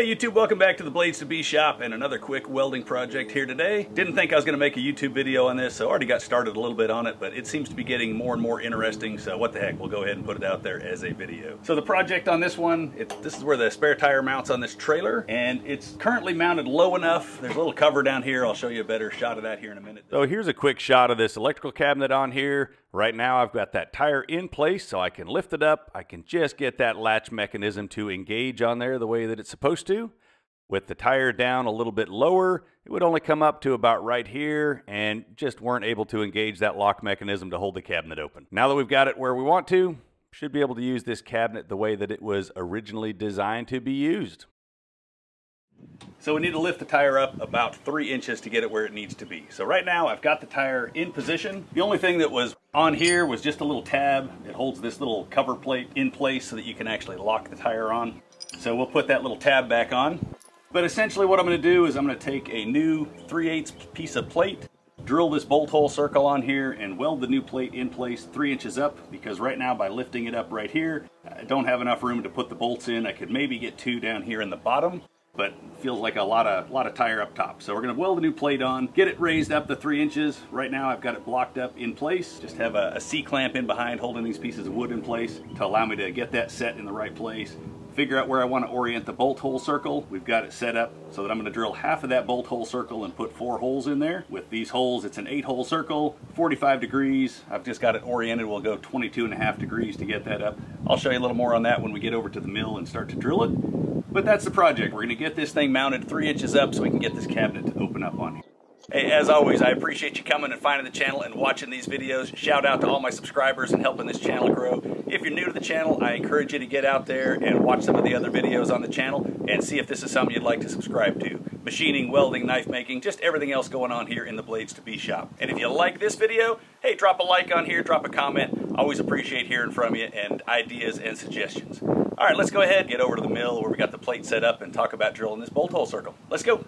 Hey YouTube, welcome back to the BladesIIB shop and another quick welding project here today. Didn't think I was going to make a YouTube video on this, so I already got started a little bit on it, but it seems to be getting more and more interesting, so what the heck, we'll go ahead and put it out there as a video. So the project on this one, this is where the spare tire mounts on this trailer, and it's currently mounted low enough. There's a little cover down here. I'll show you a better shot of that here in a minute. So here's a quick shot of this electrical cabinet on here. Right now I've got that tire in place, so I can lift it up. I can just get that latch mechanism to engage on there the way that it's supposed to. With the tire down a little bit lower, it would only come up to about right here and just weren't able to engage that lock mechanism to hold the cabinet open. Now that we've got it where we want to, should be able to use this cabinet the way that it was originally designed to be used. So we need to lift the tire up about 3 inches to get it where it needs to be. So right now I've got the tire in position. The only thing that was on here was just a little tab. It holds this little cover plate in place so that you can actually lock the tire on. So we'll put that little tab back on. But essentially what I'm going to do is I'm going to take a new 3/8 piece of plate, drill this bolt hole circle on here, and weld the new plate in place 3 inches up, because right now by lifting it up right here, I don't have enough room to put the bolts in. I could maybe get two down here in the bottom, but feels like a lot of tire up top. So we're going to weld a new plate on, get it raised up to 3 inches. Right now I've got it blocked up in place. Just have a C-clamp in behind holding these pieces of wood in place to allow me to get that set in the right place. Figure out where I want to orient the bolt hole circle. We've got it set up so that I'm going to drill half of that bolt hole circle and put 4 holes in there. With these holes, it's an 8-hole circle, 45 degrees. I've just got it oriented. We'll go 22.5 degrees to get that up. I'll show you a little more on that when we get over to the mill and start to drill it. But that's the project. We're going to get this thing mounted 3 inches up so we can get this cabinet to open up on here. Hey, as always, I appreciate you coming and finding the channel and watching these videos. Shout out to all my subscribers and helping this channel grow. If you're new to the channel, I encourage you to get out there and watch some of the other videos on the channel and see if this is something you'd like to subscribe to. Machining, welding, knife making, just everything else going on here in the BladesIIB shop. And if you like this video, hey, drop a like on here, drop a comment. Always appreciate hearing from you and ideas and suggestions. All right, let's go ahead and get over to the mill where we got the plate set up and talk about drilling this bolt hole circle. Let's go.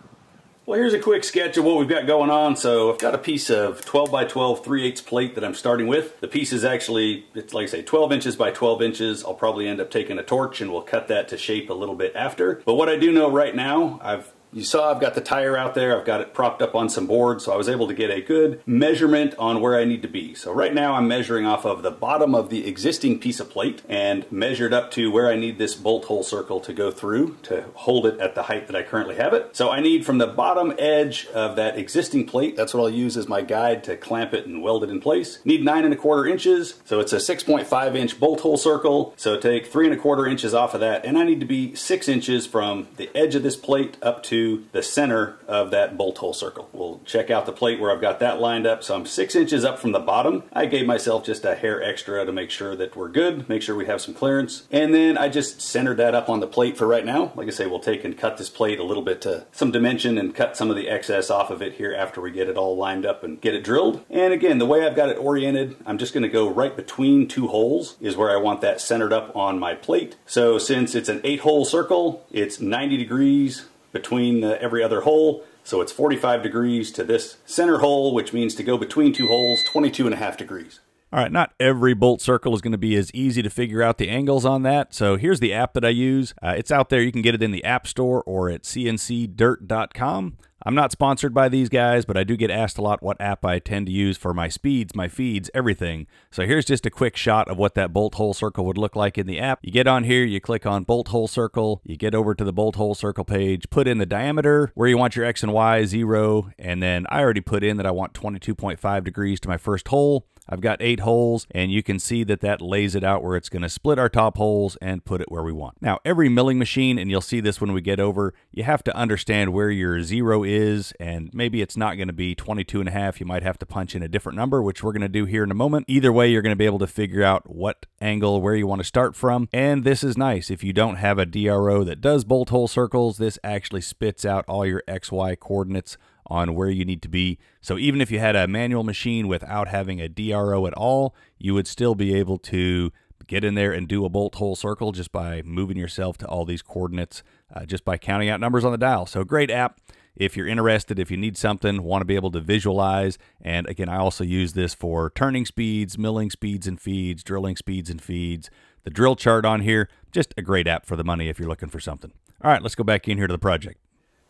Well, here's a quick sketch of what we've got going on. So I've got a piece of 12 by 12 3/8 plate that I'm starting with. The piece is actually, it's like I say, 12 inches by 12 inches. I'll probably end up taking a torch and we'll cut that to shape a little bit after. But what I do know right now, you saw I've got the tire out there. I've got it propped up on some boards, so I was able to get a good measurement on where I need to be. So right now I'm measuring off of the bottom of the existing piece of plate and measured up to where I need this bolt hole circle to go through to hold it at the height that I currently have it. So I need from the bottom edge of that existing plate, that's what I'll use as my guide to clamp it and weld it in place. Need 9.25 inches, so it's a 6.5 inch bolt hole circle. So take 3.25 inches off of that, and I need to be 6 inches from the edge of this plate up to the center of that bolt hole circle. We'll check out the plate where I've got that lined up. So I'm 6 inches up from the bottom. I gave myself just a hair extra to make sure that we're good, make sure we have some clearance. And then I just centered that up on the plate for right now. Like I say, we'll take and cut this plate a little bit to some dimension and cut some of the excess off of it here after we get it all lined up and get it drilled. And again, the way I've got it oriented, I'm just going to go right between 2 holes is where I want that centered up on my plate. So since it's an 8-hole circle, it's 90 degrees between every other hole. So it's 45 degrees to this center hole, which means to go between 2 holes, 22.5 degrees. All right, not every bolt circle is going to be as easy to figure out the angles on that. So here's the app that I use. It's out there. You can get it in the App Store or at cncdirt.com. I'm not sponsored by these guys, but I do get asked a lot what app I tend to use for my speeds, my feeds, everything. So here's just a quick shot of what that bolt hole circle would look like in the app. You get on here, you click on bolt hole circle, you get over to the bolt hole circle page, put in the diameter, where you want your X and Y, 0, and then I already put in that I want 22.5 degrees to my first hole. I've got 8 holes, and you can see that that lays it out where it's going to split our top holes and put it where we want. Now, every milling machine, and you'll see this when we get over, you have to understand where your 0 is, and maybe it's not going to be 22.5. You might have to punch in a different number, which we're going to do here in a moment. Either way, you're going to be able to figure out what angle, where you want to start from, and this is nice. If you don't have a DRO that does bolt hole circles, this actually spits out all your XY coordinates on where you need to be. So even if you had a manual machine without having a DRO at all, you would still be able to get in there and do a bolt hole circle just by moving yourself to all these coordinates, just by counting out numbers on the dial. So great app. If you're interested, if you need something, want to be able to visualize. And again, I also use this for turning speeds, milling speeds and feeds, drilling speeds and feeds, the drill chart on here. Just a great app for the money if you're looking for something. All right, let's go back in here to the project.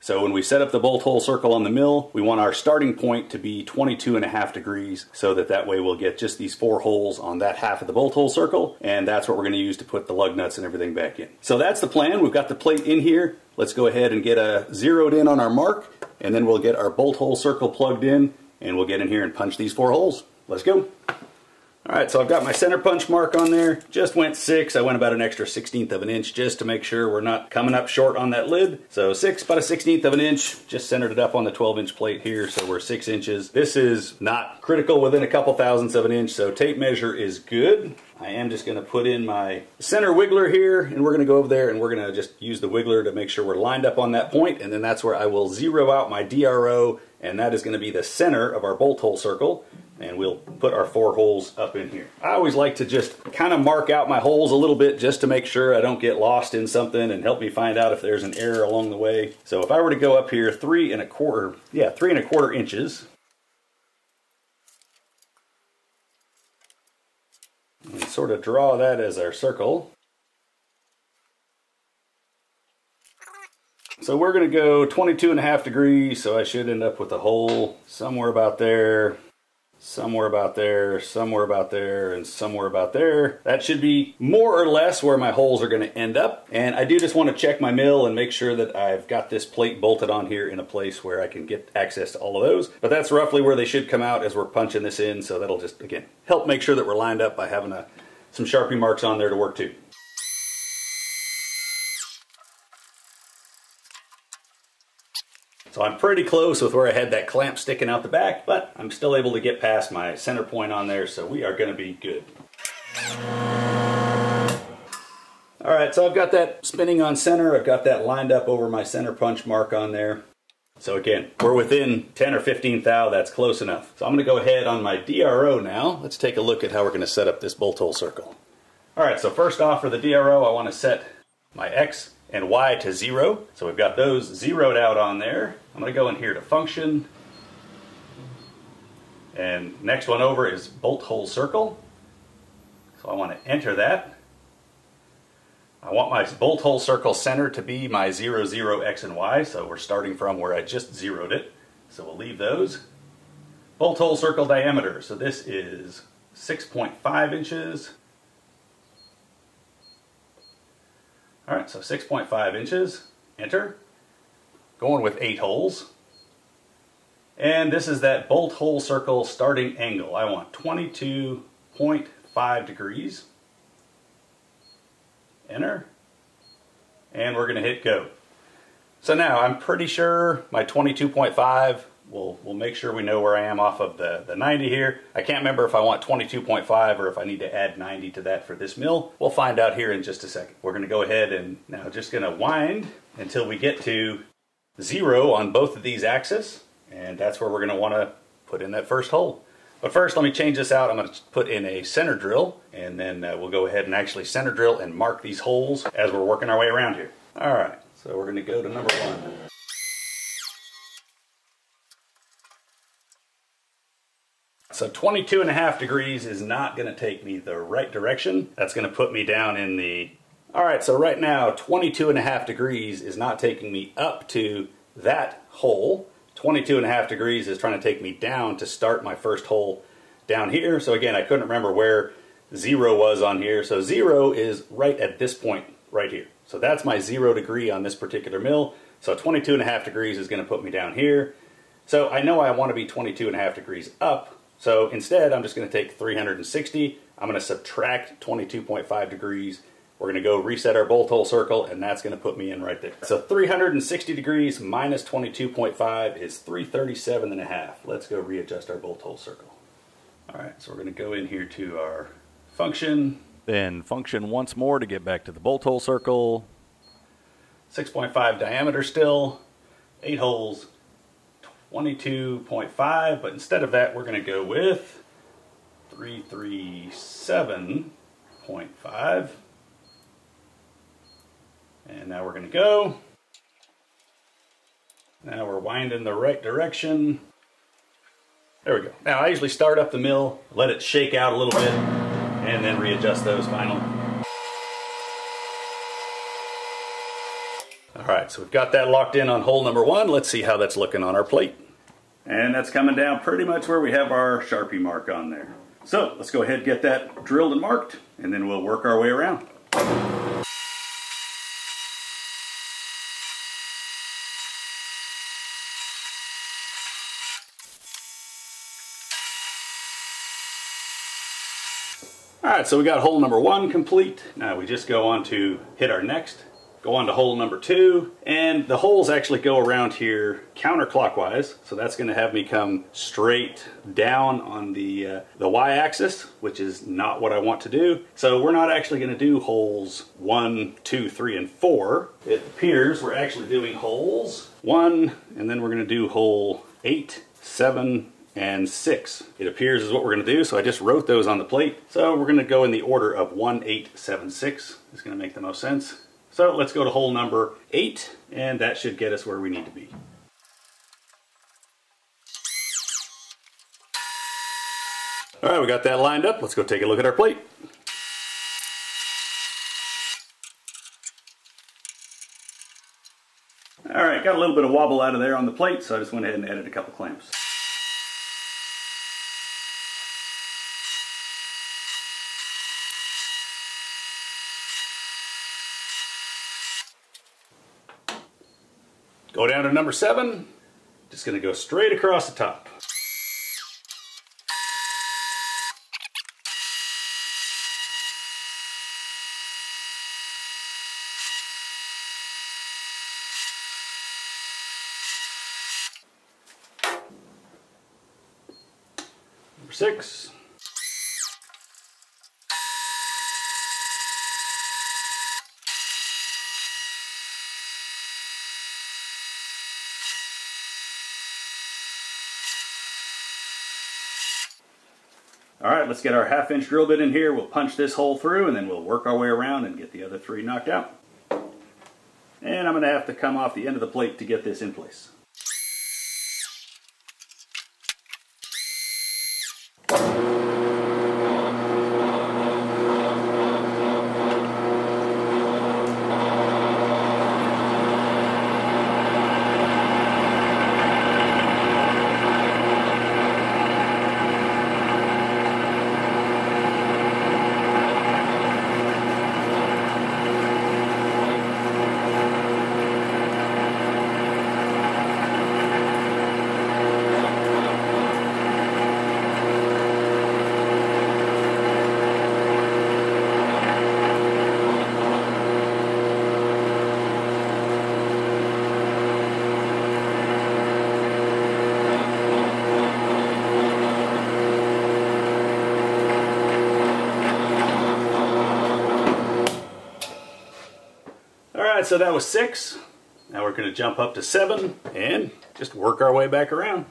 So when we set up the bolt hole circle on the mill, we want our starting point to be 22.5 degrees, so that way we'll get just these 4 holes on that half of the bolt hole circle, and that's what we're going to use to put the lug nuts and everything back in. So that's the plan. We've got the plate in here. Let's go ahead and get zeroed in on our mark, and then we'll get our bolt hole circle plugged in, and we'll get in here and punch these 4 holes. Let's go. All right, so I've got my center punch mark on there. Just went 6. I went about an extra 1/16 of an inch just to make sure we're not coming up short on that lid. So 6, about a 1/16 of an inch. Just centered it up on the 12-inch plate here, so we're 6 inches. This is not critical, within a couple thousandths of an inch, so tape measure is good. I am just going to put in my center wiggler here, and we're going to go over there and we're going to just use the wiggler to make sure we're lined up on that point, and then that's where I will zero out my DRO, and that is going to be the center of our bolt hole circle. And we'll put our 4 holes up in here. I always like to just kind of mark out my holes a little bit just to make sure I don't get lost in something and help me find out if there's an error along the way. So if I were to go up here 3 1/4 inches. And sort of draw that as our circle. So we're gonna go 22.5 degrees, so I should end up with a hole somewhere about there. Somewhere about there, somewhere about there, and somewhere about there. That should be more or less where my holes are going to end up. And I do just want to check my mill and make sure that I've got this plate bolted on here in a place where I can get access to all of those. But that's roughly where they should come out as we're punching this in. So that'll just, again, help make sure that we're lined up by having some Sharpie marks on there to work to. So I'm pretty close with where I had that clamp sticking out the back, but I'm still able to get past my center point on there, so we are gonna be good. All right, so I've got that spinning on center. I've got that lined up over my center punch mark on there. So again, we're within 10 or 15 thou, that's close enough. So I'm gonna go ahead on my DRO now. Let's take a look at how we're gonna set up this bolt hole circle. All right, so first off for the DRO, I wanna set my X and Y to 0. So we've got those zeroed out on there. I'm gonna go in here to function. And next one over is bolt hole circle. So I wanna enter that. I want my bolt hole circle center to be my 0, 0 X and Y. So we're starting from where I just zeroed it. So we'll leave those. Bolt hole circle diameter. So this is 6.5 inches. All right, so 6.5 inches, enter, going with 8 holes. And this is that bolt hole circle starting angle. I want 22.5 degrees, enter, and we're gonna hit go. So now I'm pretty sure my 22.5, we'll make sure we know where I am off of the 90 here. I can't remember if I want 22.5 or if I need to add 90 to that for this mill. We'll find out here in just a second. We're gonna go ahead and now just gonna wind until we get to 0 on both of these axes, and that's where we're gonna wanna put in that first hole. But first, let me change this out. I'm gonna put in a center drill, and then we'll go ahead and actually center drill and mark these holes as we're working our way around here. All right, so we're gonna go to number 1. So 22.5 degrees is not going to take me the right direction. That's going to put me down in the... All right, so right now 22.5 degrees is not taking me up to that hole. 22.5 degrees is trying to take me down to start my first hole down here. So again, I couldn't remember where 0 was on here. So 0 is right at this point right here. So that's my 0 degree on this particular mill. So 22.5 degrees is going to put me down here. So I know I want to be 22.5 degrees up. So instead, I'm just going to take 360. I'm going to subtract 22.5 degrees. We're going to go reset our bolt hole circle, and that's going to put me in right there. So 360 degrees minus 22.5 is 337.5. Let's go readjust our bolt hole circle. All right, so we're going to go in here to our function. Then function once more to get back to the bolt hole circle. 6.5 diameter still, 8 holes. 22.5, but instead of that, we're going to go with 337.5. And now we're going to go. Now we're winding the right direction. There we go. Now I usually start up the mill, let it shake out a little bit, and then readjust those finally. All right, so we've got that locked in on hole number one. Let's see how that's looking on our plate. And that's coming down pretty much where we have our Sharpie mark on there. So let's go ahead and get that drilled and marked, and then we'll work our way around. All right, so we got hole number one complete. Now we just go on to hit our next. Go on to hole number two, and the holes actually go around here counterclockwise, so that's going to have me come straight down on the y-axis, which is not what I want to do. So we're not actually going to do holes 1, 2, 3, and 4. It appears we're actually doing holes 1, and then we're going to do hole 8, 7, and 6. It appears is what we're going to do, so I just wrote those on the plate. So we're going to go in the order of 1, 8, 7, 6. It's going to make the most sense. So let's go to hole number 8, and that should get us where we need to be. All right, we got that lined up. Let's go take a look at our plate. All right, got a little bit of wobble out of there on the plate, so I just went ahead and added a couple clamps. Go down to number 7, just going to go straight across the top. Number 6. All right, let's get our half-inch drill bit in here. We'll punch this hole through, and then we'll work our way around and get the other 3 knocked out. And I'm going to have to come off the end of the plate to get this in place. So that was 6. Now we're going to jump up to 7 and just work our way back around.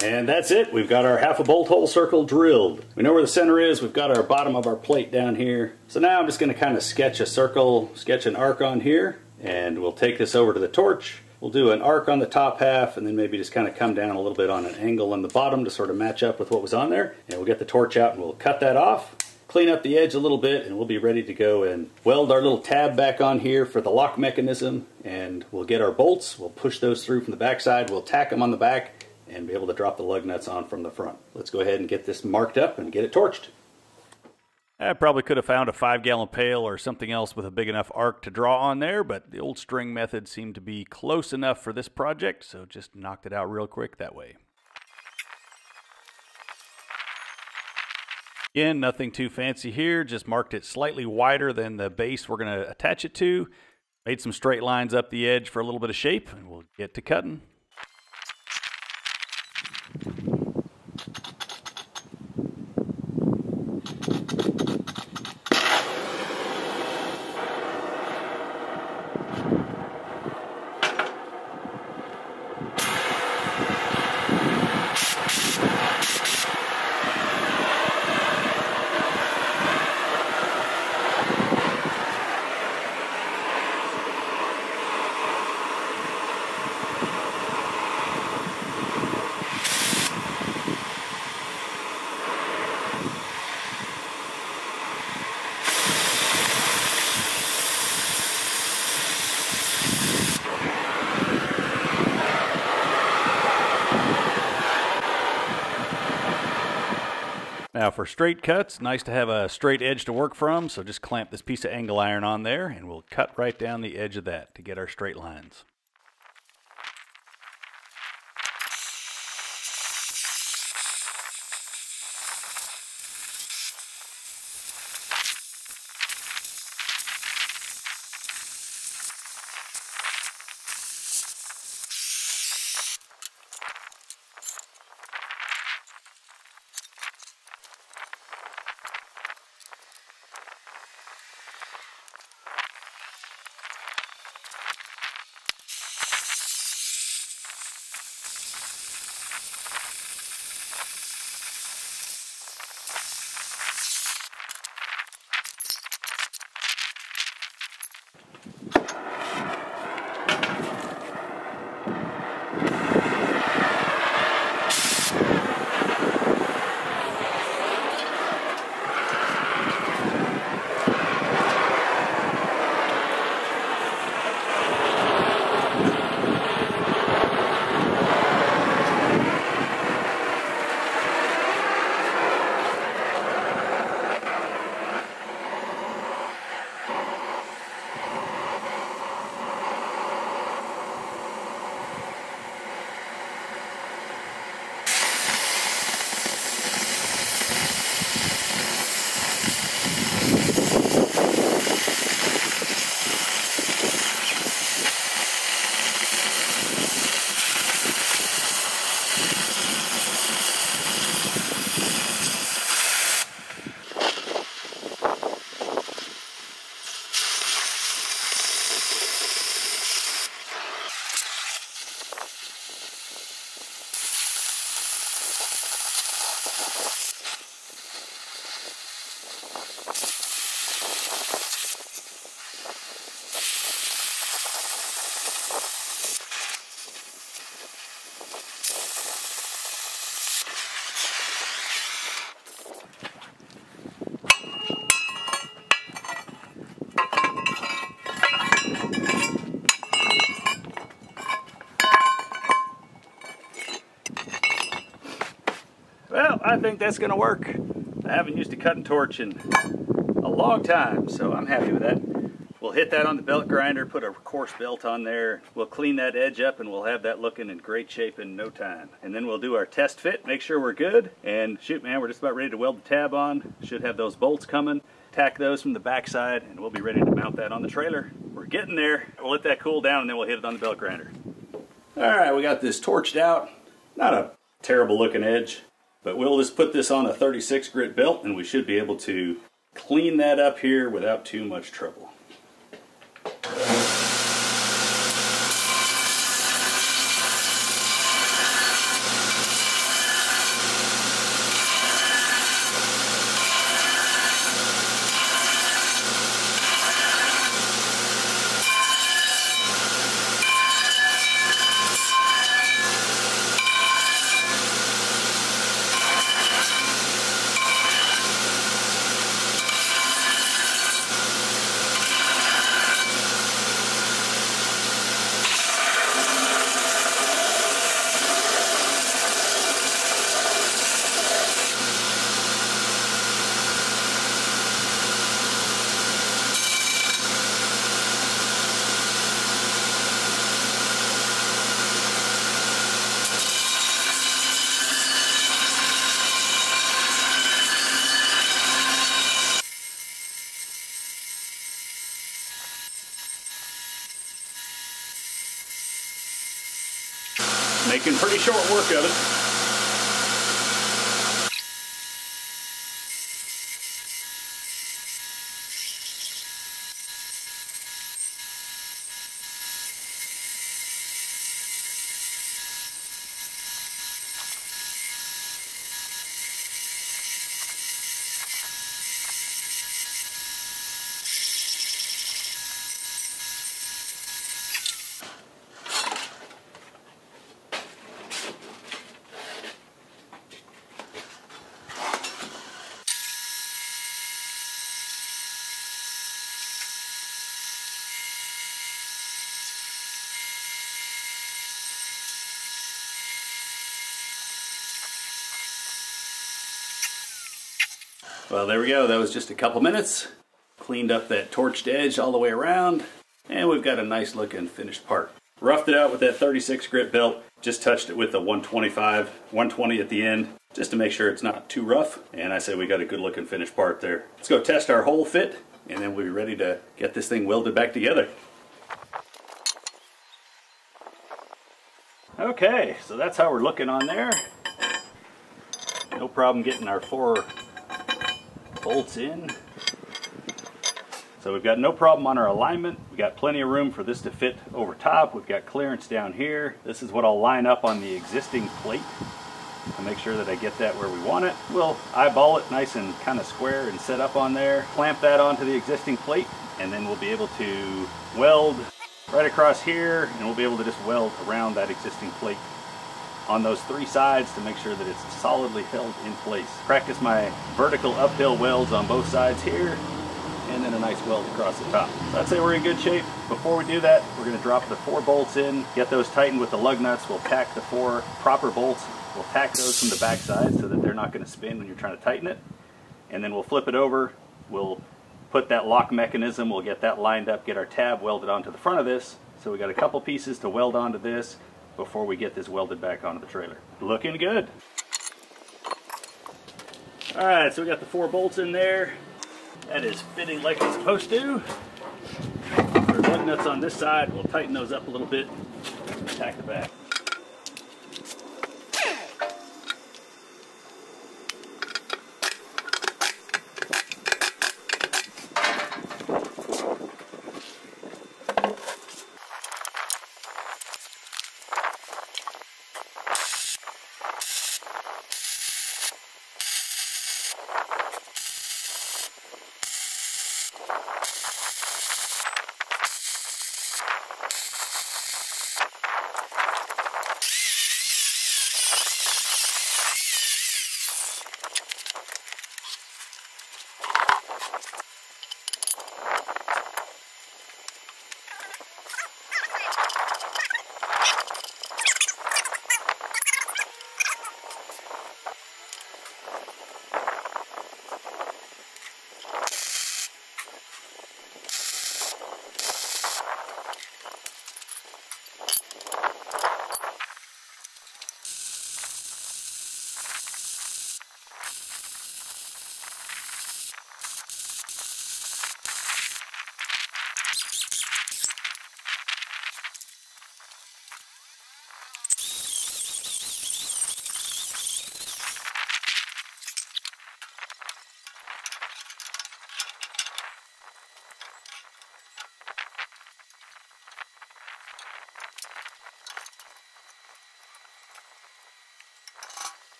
And that's it. We've got our half a bolt hole circle drilled. We know where the center is. We've got our bottom of our plate down here. So now I'm just going to kind of sketch a circle, sketch an arc on here, and we'll take this over to the torch. We'll do an arc on the top half, and then maybe just kind of come down a little bit on an angle on the bottom to sort of match up with what was on there. And we'll get the torch out and we'll cut that off, clean up the edge a little bit, and we'll be ready to go and weld our little tab back on here for the lock mechanism. And we'll get our bolts. We'll push those through from the backside. We'll tack them on the back and be able to drop the lug nuts on from the front. Let's go ahead and get this marked up and get it torched. I probably could have found a 5-gallon pail or something else with a big enough arc to draw on there, but the old string method seemed to be close enough for this project, so just knocked it out real quick that way. Again, nothing too fancy here, just marked it slightly wider than the base we're going to attach it to. Made some straight lines up the edge for a little bit of shape, and we'll get to cutting. Now for straight cuts, nice to have a straight edge to work from, so just clamp this piece of angle iron on there and we'll cut right down the edge of that to get our straight lines. I think that's going to work. I haven't used a cutting torch in a long time, so I'm happy with that. We'll hit that on the belt grinder, put a coarse belt on there. We'll clean that edge up and we'll have that looking in great shape in no time. And then we'll do our test fit, make sure we're good. And shoot, man, we're just about ready to weld the tab on. Should have those bolts coming. Tack those from the backside and we'll be ready to mount that on the trailer. We're getting there. We'll let that cool down and then we'll hit it on the belt grinder. All right, we got this torched out. Not a terrible looking edge. But we'll just put this on a 36 grit belt and we should be able to clean that up here without too much trouble. making pretty short work of it. Well, there we go. That was just a couple minutes. Cleaned up that torched edge all the way around, and we've got a nice looking finished part. Roughed it out with that 36 grit belt, just touched it with the 120 at the end, just to make sure it's not too rough. And I said we got a good looking finished part there. Let's go test our hole fit, and then we'll be ready to get this thing welded back together. Okay, so that's how we're looking on there. No problem getting our four bolts in. So we've got no problem on our alignment. We've got plenty of room for this to fit over top. We've got clearance down here. This is what I'll line up on the existing plate to make sure that I get that where we want it. We'll eyeball it nice and kind of square and set up on there. Clamp that onto the existing plate, and then we'll be able to weld right across here, and we'll be able to just weld around that existing plate on those three sides to make sure that it's solidly held in place. Practice my vertical uphill welds on both sides here, and then a nice weld across the top. So I'd say we're in good shape. Before we do that, we're going to drop the four bolts in, get those tightened with the lug nuts. We'll tack the four proper bolts. We'll tack those from the back side so that they're not going to spin when you're trying to tighten it. And then we'll flip it over. We'll put that lock mechanism. We'll get that lined up, get our tab welded onto the front of this. So we got a couple pieces to weld onto this before we get this welded back onto the trailer. Looking good. All right, so we got the four bolts in there. That is fitting like it's supposed to. Our lug nuts on this side, we'll tighten those up a little bit, tack the back.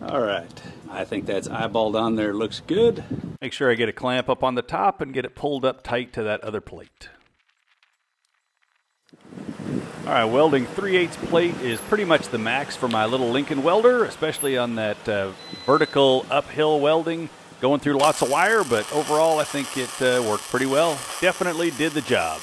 All right, I think that's eyeballed on there, looks good. Make sure I get a clamp up on the top and get it pulled up tight to that other plate. All right, welding 3/8 plate is pretty much the max for my little Lincoln welder, especially on that vertical uphill welding, going through lots of wire, but overall I think it worked pretty well. Definitely did the job.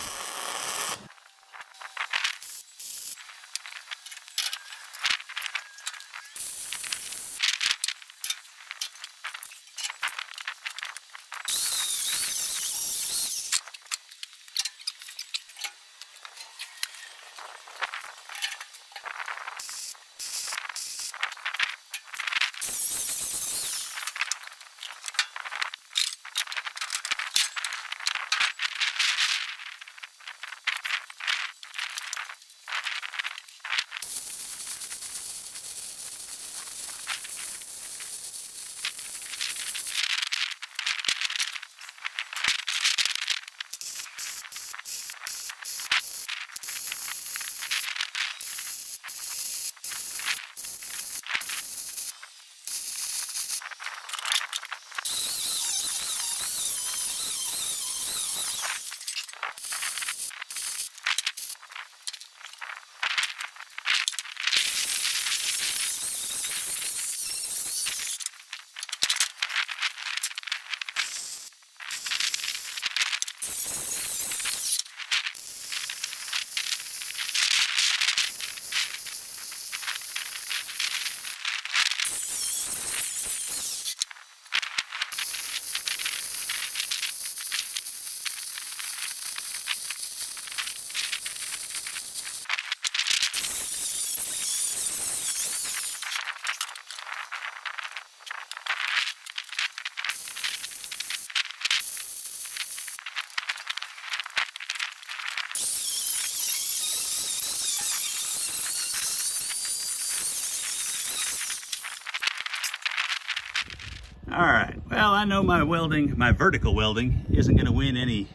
All right, well, I know my welding, my vertical welding, isn't gonna win any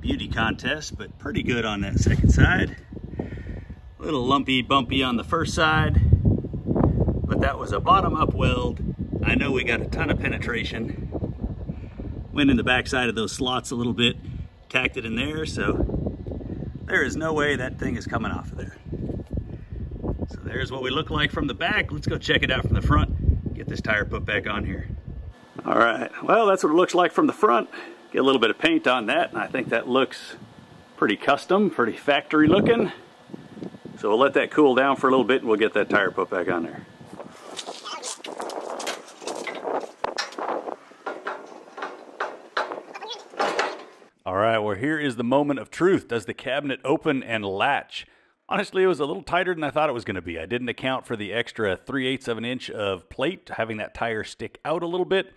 beauty contest, but pretty good on that second side. A little lumpy, bumpy on the first side, but that was a bottom-up weld. I know we got a ton of penetration. Went in the backside of those slots a little bit, tacked it in there, so there is no way that thing is coming off of there. So there's what we look like from the back. Let's go check it out from the front, get this tire put back on here. All right, well, that's what it looks like from the front. Get a little bit of paint on that, and I think that looks pretty custom, pretty factory looking. So we'll let that cool down for a little bit, and we'll get that tire put back on there. All right, well, here is the moment of truth. Does the cabinet open and latch? Honestly, it was a little tighter than I thought it was going to be. I didn't account for the extra 3/8 of an inch of plate, having that tire stick out a little bit.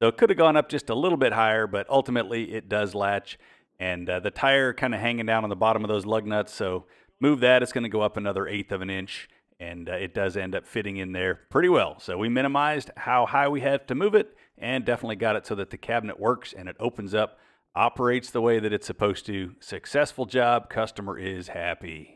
So it could have gone up just a little bit higher, but ultimately it does latch. And the tire kind of hanging down on the bottom of those lug nuts. So move that, it's going to go up another 1/8 of an inch. And it does end up fitting in there pretty well. So we minimized how high we have to move it and definitely got it so that the cabinet works and it opens up, operates the way that it's supposed to. Successful job, customer is happy.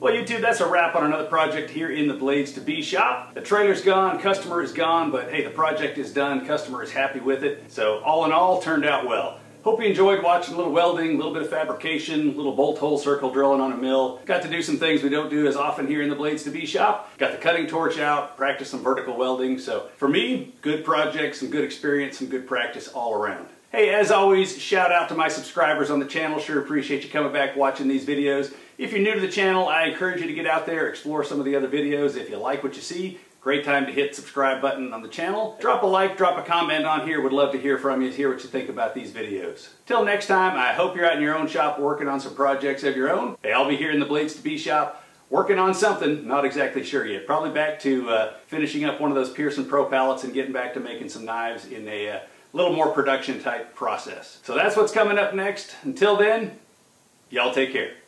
Well, YouTube, that's a wrap on another project here in the BladesIIB shop. The trailer's gone, customer is gone, but hey, the project is done, customer is happy with it. So all in all, turned out well. Hope you enjoyed watching a little welding, a little bit of fabrication, a little bolt hole circle drilling on a mill. Got to do some things we don't do as often here in the BladesIIB shop. Got the cutting torch out, practiced some vertical welding. So for me, good project, some good experience, some good practice all around. Hey, as always, shout out to my subscribers on the channel. Sure appreciate you coming back watching these videos. If you're new to the channel, I encourage you to get out there, explore some of the other videos. If you like what you see, great time to hit the subscribe button on the channel. Drop a like, drop a comment on here. Would love to hear from you, hear what you think about these videos. Till next time, I hope you're out in your own shop working on some projects of your own. Hey, I'll be here in the BladesIIB shop working on something, not exactly sure yet. Probably back to finishing up one of those Pearson Pro pallets and getting back to making some knives in a little more production type process. So that's what's coming up next. Until then, y'all take care.